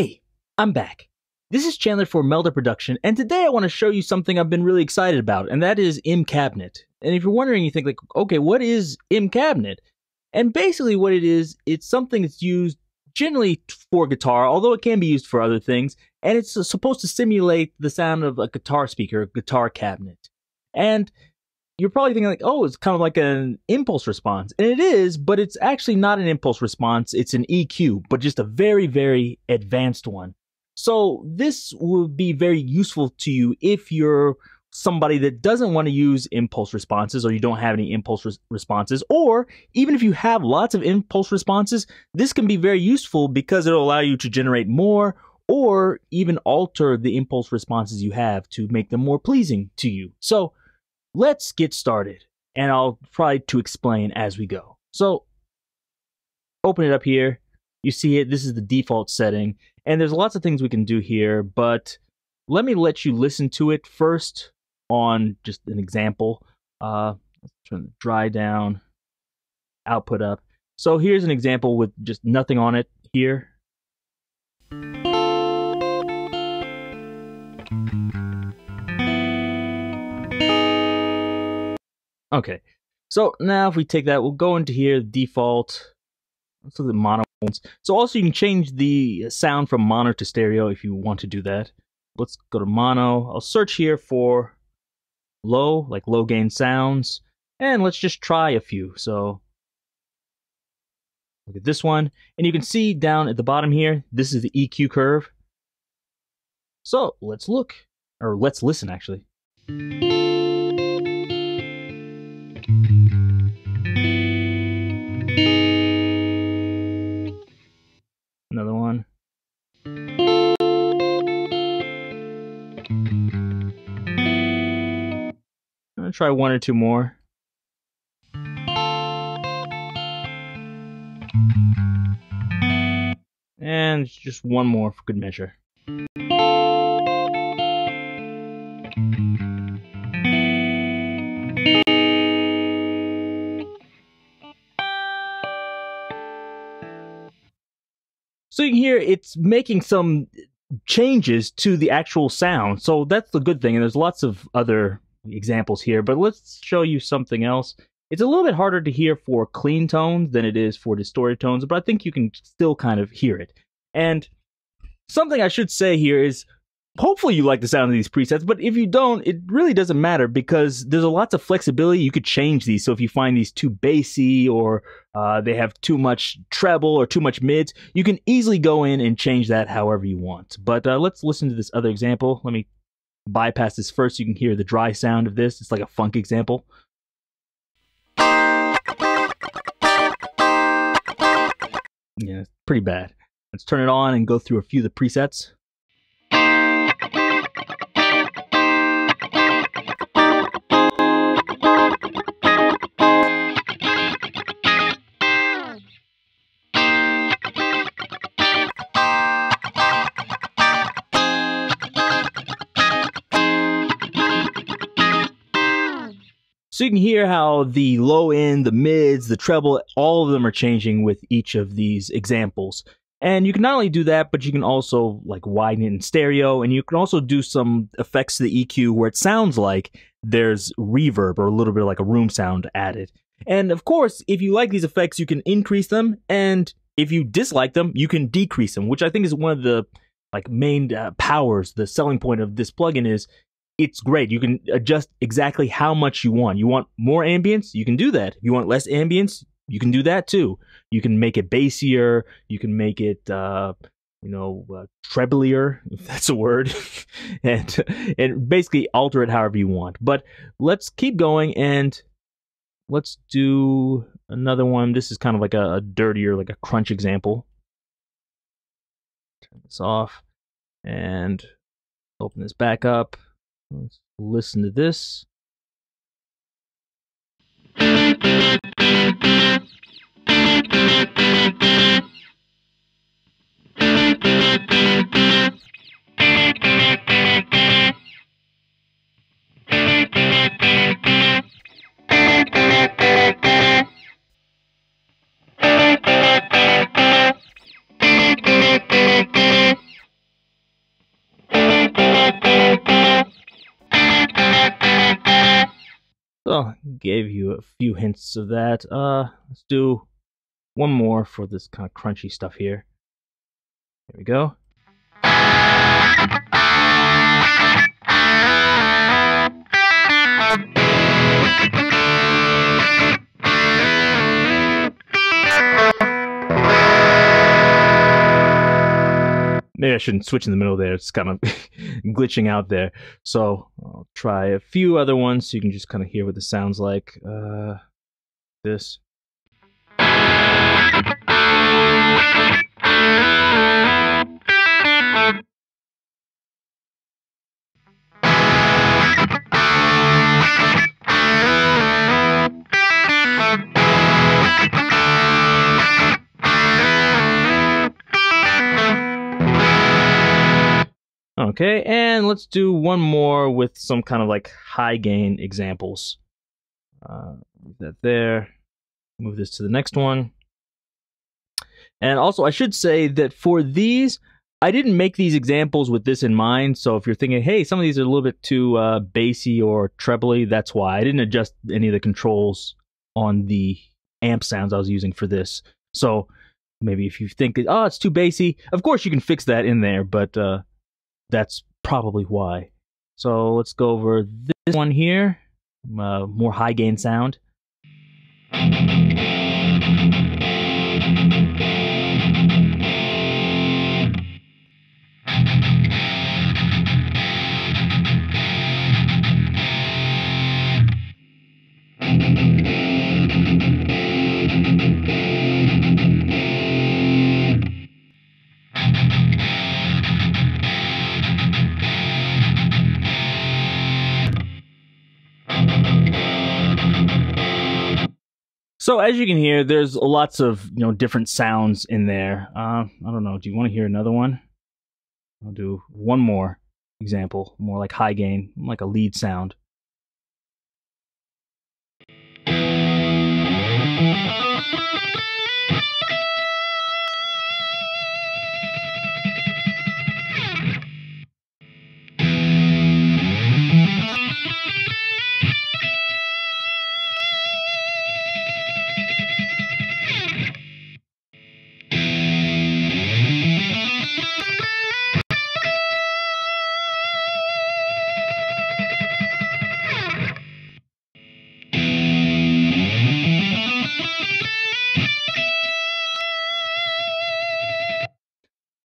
Hey, I'm back. This is Chandler for Melda Production, and today I want to show you something I've been really excited about, and that is IMCabinet. And if you're wondering, you think like, okay, what is IMCabinet? And basically what it is, it's something that's used generally for guitar, although it can be used for other things, and it's supposed to simulate the sound of a guitar speaker, a guitar cabinet. And you're probably thinking like, oh, it's kind of like an impulse response. And it is, but it's actually not an impulse response, it's an EQ, but just a very, very advanced one. So this will be very useful to you if you're somebody that doesn't want to use impulse responses, or you don't have any impulse responses, or even if you have lots of impulse responses, this can be very useful because it'll allow you to generate more or even alter the impulse responses you have to make them more pleasing to you. So let's get started, and I'll try to explain as we go. So open it up here. You see it, this is the default setting, and there's lots of things we can do here, but let me let you listen to it first on just an example. Let's turn the dry down, output up. So here's an example with just nothing on it here. Okay, so now if we take that, we'll go into here, default. Let's look at the mono ones. So also you can change the sound from mono to stereo if you want to do that. Let's go to mono. I'll search here for low, like low gain sounds. And let's just try a few. So look at this one. And you can see down at the bottom here, this is the EQ curve. So let's look, or let's listen actually. Another one. I'm gonna try one or two more. And just one more for good measure. So you can hear it's making some changes to the actual sound. So that's the good thing. And there's lots of other examples here, but let's show you something else. It's a little bit harder to hear for clean tones than it is for distorted tones, but I think you can still kind of hear it. And something I should say here is, hopefully you like the sound of these presets, but if you don't, it really doesn't matter because there's a lot of flexibility. You could change these. So if you find these too bassy, or they have too much treble or too much mids, you can easily go in and change that however you want. But let's listen to this other example. Let me bypass this first so you can hear the dry sound of this. It's like a funk example. Yeah, it's pretty bad. Let's turn it on and go through a few of the presets. So you can hear how the low end, the mids, the treble, all of them are changing with each of these examples. And you can not only do that, but you can also like widen it in stereo, and you can also do some effects to the EQ where it sounds like there's reverb or a little bit like a room sound added. And of course, if you like these effects, you can increase them, and if you dislike them, you can decrease them, which I think is one of the like main powers, the selling point of this plugin is it's great. You can adjust exactly how much you want. You want more ambience? You can do that. You want less ambience? You can do that too. You can make it bassier. You can make it, treblier, if that's a word, and basically alter it however you want. But let's keep going, and let's do another one. This is kind of like a dirtier, like a crunch example. Turn this off and open this back up. Let's listen to this. So, gave you a few hints of that. Let's do one more for this kind of crunchy stuff here. There we go. Maybe I shouldn't switch in the middle there. It's kind of glitching out there. So I'll try a few other ones so you can just kind of hear what this sounds like. This. Okay, and let's do one more with some kind of like high gain examples. Move that there. Move this to the next one. And also, I should say that for these, I didn't make these examples with this in mind. So if you're thinking, hey, some of these are a little bit too bassy or trebly, that's why. I didn't adjust any of the controls on the amp sounds I was using for this. So maybe if you think, oh, it's too bassy, of course you can fix that in there, but that's probably why. So let's go over this one here, more high gain sound. So as you can hear, there's lots of, you know, different sounds in there. I don't know. Do you want to hear another one? I'll do one more example, more like high gain, like a lead sound.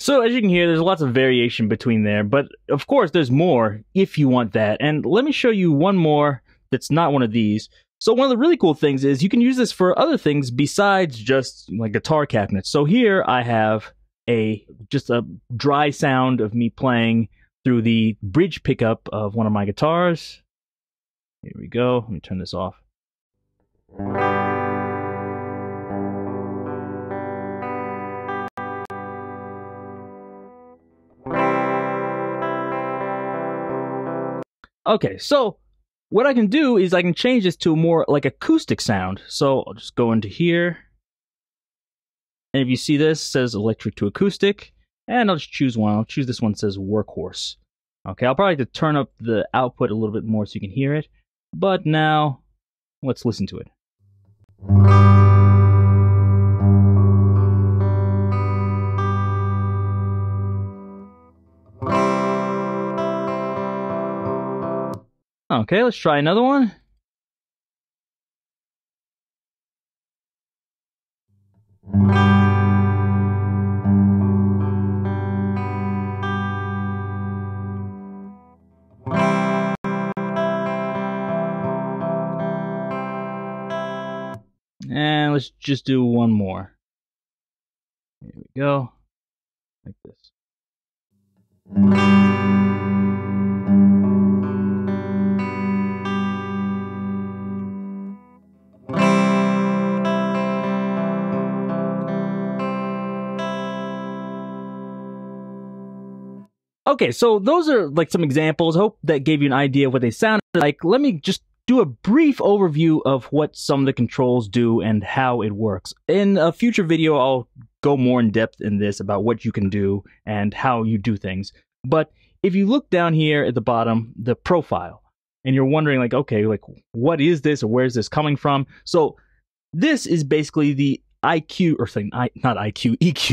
So as you can hear, there's lots of variation between there, but of course there's more if you want that. And let me show you one more that's not one of these. So one of the really cool things is you can use this for other things besides just like guitar cabinets. So here I have just a dry sound of me playing through the bridge pickup of one of my guitars. Here we go. Let me turn this off. Okay, so what I can do is I can change this to more like acoustic sound. So I'll just go into here. And if you see this, it says electric to acoustic. And I'll just choose one. I'll choose this one that says workhorse. Okay, I'll probably have to turn up the output a little bit more so you can hear it. But now, let's listen to it. Okay, let's try another one. And let's just do one more. Here we go. Like this. Okay, so those are like some examples. I hope that gave you an idea of what they sound like. Let me just do a brief overview of what some of the controls do and how it works. In a future video, I'll go more in depth in this about what you can do and how you do things. But if you look down here at the bottom, the profile, and you're wondering like, okay, like what is this or where is this coming from? So this is basically the EQ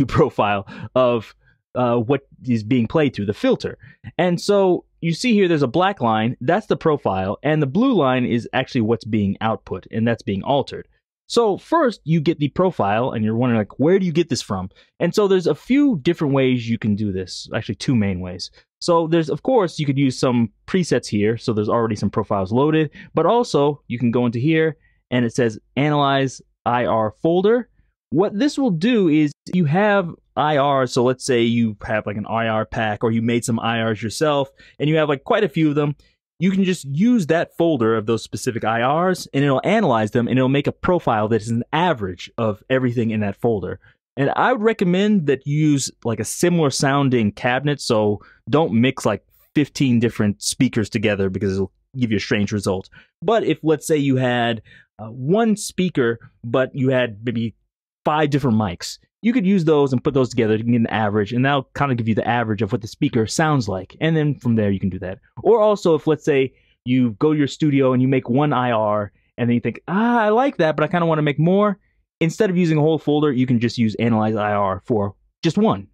profile of what is being played through the filter. And so you see here there's a black line, that's the profile, and the blue line is actually what's being output, and that's being altered. So first you get the profile and you're wondering like, where do you get this from? And so there's a few different ways you can do this, actually two main ways. So there's, of course, you could use some presets here, so there's already some profiles loaded, but also you can go into here and it says analyze IR folder. What this will do is you have IR, so let's say you have like an IR pack or you made some IRs yourself and you have like quite a few of them. You can just use that folder of those specific IRs and it'll analyze them and it'll make a profile that is an average of everything in that folder. And I would recommend that you use like a similar sounding cabinet, so don't mix like 15 different speakers together because it'll give you a strange result. But if let's say you had one speaker, but you had maybe 5 different mics, you could use those and put those together to get an average, and that'll kind of give you the average of what the speaker sounds like. And then from there, you can do that. Or also, if let's say you go to your studio and you make one IR, and then you think, I like that, but I kind of want to make more. Instead of using a whole folder, you can just use Analyze IR for just one.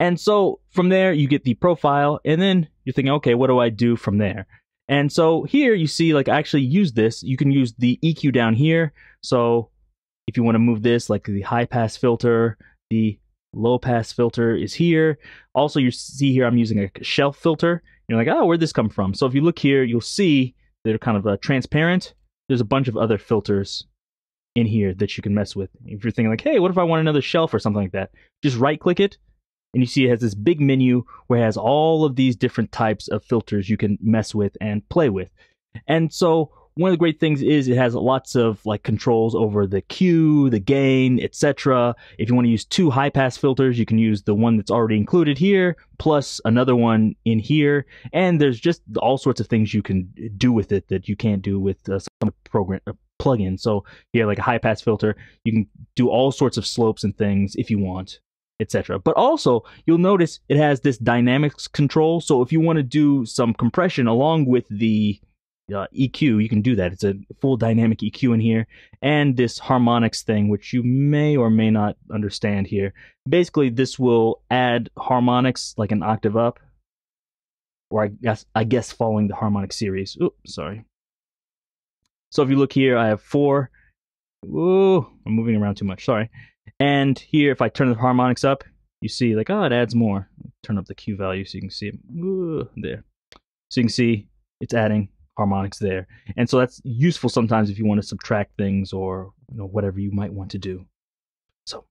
And so from there, you get the profile, and then you're thinking, okay, what do I do from there? And so here you see, like, I actually use this. You can use the EQ down here. So if you want to move this, like the high pass filter, the low pass filter is here. Also, you see here I'm using a shelf filter. You're like, oh, where'd this come from? So if you look here, you'll see they're kind of transparent. There's a bunch of other filters in here that you can mess with. If you're thinking like, hey, what if I want another shelf or something like that? Just right click it and you see it has this big menu where it has all of these different types of filters you can mess with and play with. And so one of the great things is it has lots of like controls over the Q, the gain, etc. If you want to use 2 high pass filters, you can use the one that's already included here, plus another one in here. And there's just all sorts of things you can do with it that you can't do with some program plugin. So here, like a high pass filter, you can do all sorts of slopes and things if you want, etc. But also, you'll notice it has this dynamics control. So if you want to do some compression along with the EQ, you can do that. It's a full dynamic EQ in here, and this harmonics thing, which you may or may not understand here. Basically, this will add harmonics like an octave up, or I guess following the harmonic series. Oops, sorry. So if you look here, I have 4. Ooh, I'm moving around too much. Sorry. And here, if I turn the harmonics up, you see like, oh, it adds more. Turn up the Q value so you can see it. Ooh, there. So you can see it's adding harmonics there, and so that's useful sometimes if you want to subtract things or, you know, whatever you might want to do. So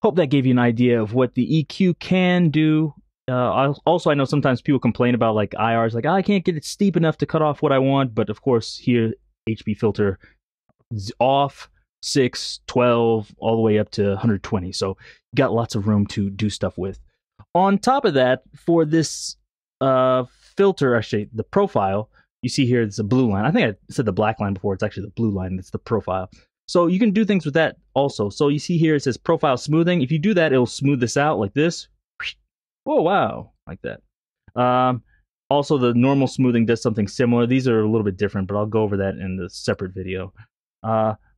hope that gave you an idea of what the EQ can do. Also, I know sometimes people complain about like IRs, like, oh, I can't get it steep enough to cut off what I want, but of course here HB filter is off 6, 12, all the way up to 120, so you got lots of room to do stuff with. On top of that, for this filter, actually the profile, you see here, it's a blue line. I think I said the black line before. It's actually the blue line. That's the profile. So you can do things with that also. So you see here, it says profile smoothing. If you do that, it'll smooth this out like this. Oh, wow. Like that. Also, the normal smoothing does something similar. These are a little bit different, but I'll go over that in the separate video.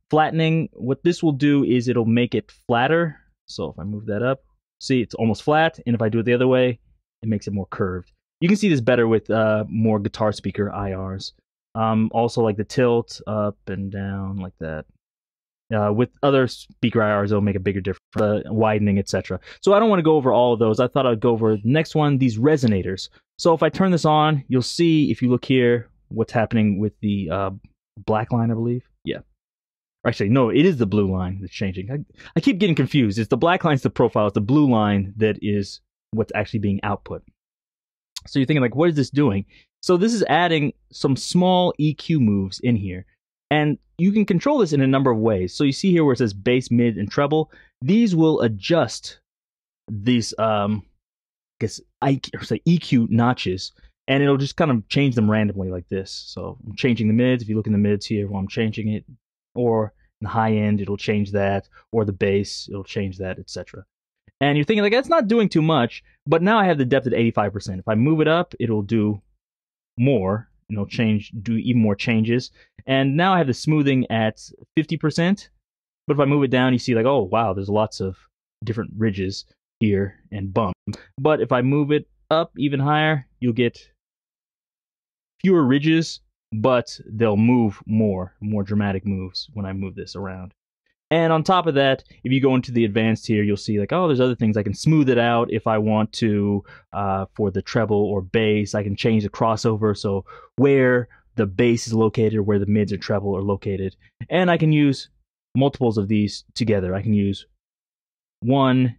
Flattening. What this will do is it'll make it flatter. So if I move that up, see, it's almost flat. And if I do it the other way, it makes it more curved. You can see this better with more guitar speaker IRs. Also, like the tilt up and down like that. With other speaker IRs, it'll make a bigger difference, widening, etc. So I don't want to go over all of those. I thought I'd go over the next one, these resonators. So if I turn this on, you'll see, if you look here, what's happening with the black line, I believe. Yeah. Actually, no, it is the blue line that's changing. I keep getting confused. It's the black line's the profile. It's the blue line that is what's actually being output. So you're thinking like, what is this doing? So this is adding some small EQ moves in here. And you can control this in a number of ways. So you see here where it says bass, mid, and treble. These will adjust these EQ notches. And it'll just kind of change them randomly like this. So I'm changing the mids. If you look in the mids here while I'm changing it. Or in the high end, it'll change that. Or the bass, it'll change that, etc. And you're thinking like, that's not doing too much, but now I have the depth at 85%. If I move it up, it'll do more. change, do even more changes. And now I have the smoothing at 50%. But if I move it down, you see like, oh, wow, there's lots of different ridges here and bumps. But if I move it up even higher, you'll get fewer ridges, but they'll move more dramatic moves when I move this around. And on top of that, if you go into the advanced here, you'll see like, oh, there's other things. I can smooth it out if I want to for the treble or bass. I can change the crossover, so where the bass is located, where the mids or treble are located. And I can use multiples of these together. I can use 1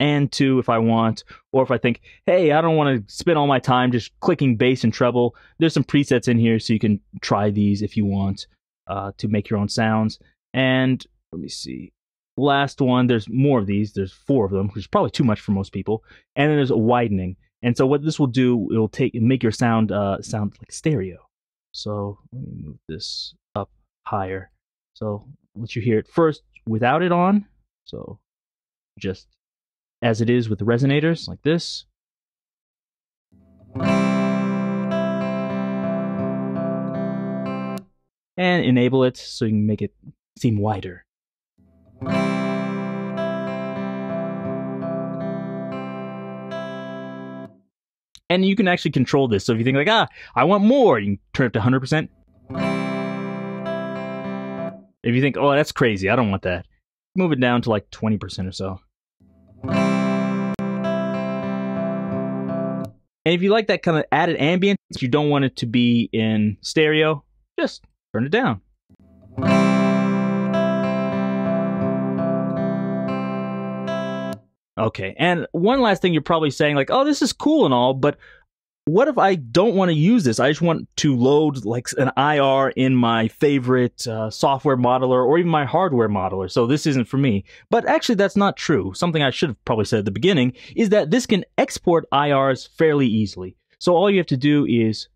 and 2 if I want, or if I think, hey, I don't want to spend all my time just clicking bass and treble. There's some presets in here, so you can try these if you want to make your own sounds. And let me see, last one, there's more of these. There's 4 of them, which is probably too much for most people. And then there's a widening. And so what this will do, it will make your sound sound like stereo. So let me move this up higher. So let you hear it first without it on. So just as it is with the resonators, like this. And enable it so you can make it seem wider. And you can actually control this. So if you think like, ah, I want more, you can turn it to 100%. If you think, oh, that's crazy, I don't want that, move it down to like 20% or so. And if you like that kind of added ambience, you don't want it to be in stereo, just turn it down. Okay, and one last thing, you're probably saying like, oh, this is cool and all, but what if I don't want to use this? I just want to load like an IR in my favorite software modeler or even my hardware modeler, so this isn't for me. But actually, that's not true. Something I should have probably said at the beginning is that this can export IRs fairly easily. So all you have to do is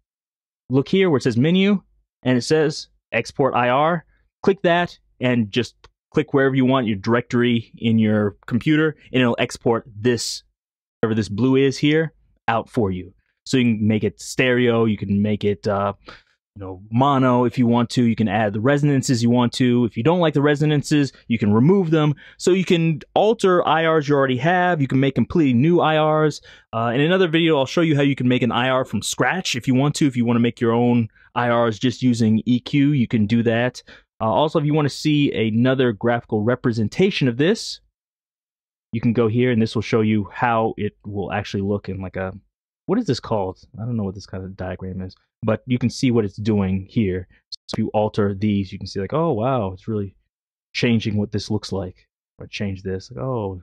look here where it says menu, and it says export IR. Click that and just click wherever you want your directory in your computer, and it'll export this, whatever this blue is here, out for you. So you can make it stereo, you can make it mono if you want to, you can add the resonances you want to. If you don't like the resonances, you can remove them. So you can alter IRs you already have, you can make completely new IRs. In another video, I'll show you how you can make an IR from scratch if you want to. If you want to make your own IRs just using EQ, you can do that. Also, if you want to see another graphical representation of this, you can go here and this will show you how it will actually look in like a, what is this called? I don't know what this kind of diagram is, but you can see what it's doing here. So if you alter these, you can see like, oh, wow, it's really changing what this looks like. Or change this, like, oh,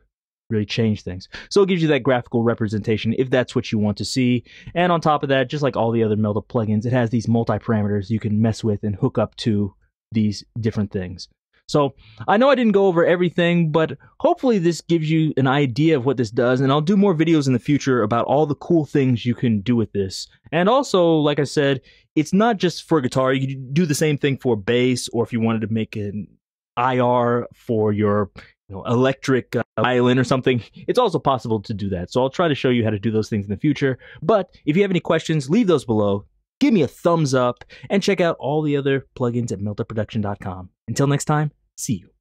really change things. So it gives you that graphical representation if that's what you want to see. And on top of that, just like all the other Melda plugins, it has these multi-parameters you can mess with and hook up to these different things. So I know I didn't go over everything, but hopefully this gives you an idea of what this does, and I'll do more videos in the future about all the cool things you can do with this. And also, like I said, it's not just for guitar. You can do the same thing for bass, or if you wanted to make an IR for your electric violin or something, it's also possible to do that. So I'll try to show you how to do those things in the future. But if you have any questions, leave those below. Give me a thumbs up, and check out all the other plugins at meldaproduction.com. Until next time, see you.